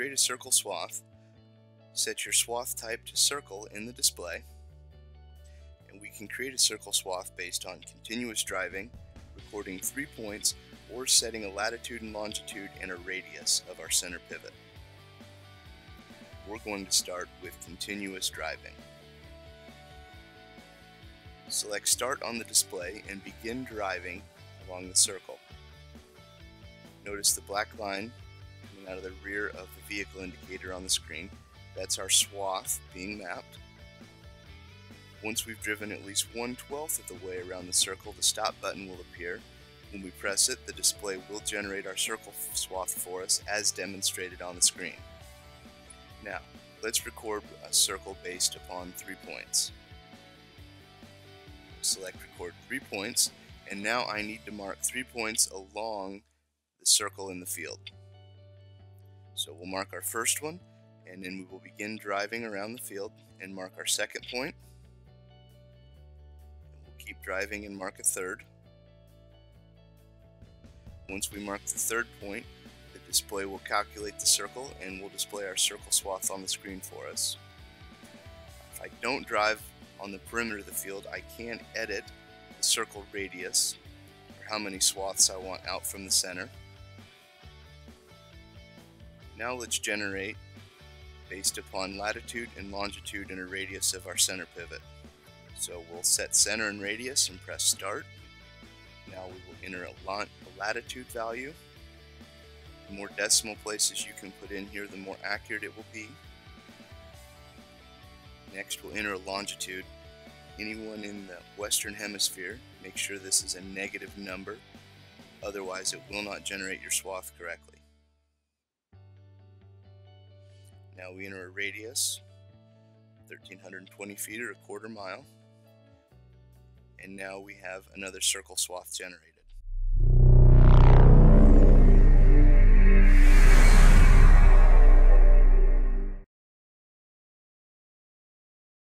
create a circle swath, set your swath type to circle in the display, and we can create a circle swath based on continuous driving, recording 3 points, or setting a latitude and longitude and a radius of our center pivot. We're going to start with continuous driving. Select Start on the display and begin driving along the circle. Notice the black line coming out of the rear of the vehicle indicator on the screen. That's our swath being mapped. Once we've driven at least 1/12 of the way around the circle, the stop button will appear. When we press it, the display will generate our circle swath for us as demonstrated on the screen. Now, let's record a circle based upon 3 points. Select Record 3 points, and now I need to mark 3 points along the circle in the field. So we'll mark our first one, and then we will begin driving around the field and mark our second point. And we'll keep driving and mark a third. Once we mark the third point, the display will calculate the circle and will display our circle swath on the screen for us. If I don't drive on the perimeter of the field, I can edit the circle radius, or how many swaths I want out from the center. Now let's generate based upon latitude and longitude and a radius of our center pivot. So we'll set center and radius and press Start. Now we will enter a latitude value. The more decimal places you can put in here, the more accurate it will be. Next, we'll enter a longitude. Anyone in the Western Hemisphere, make sure this is a negative number, otherwise it will not generate your swath correctly. Now we enter a radius, 1,320 feet or a quarter mile, and now we have another circle swath generated.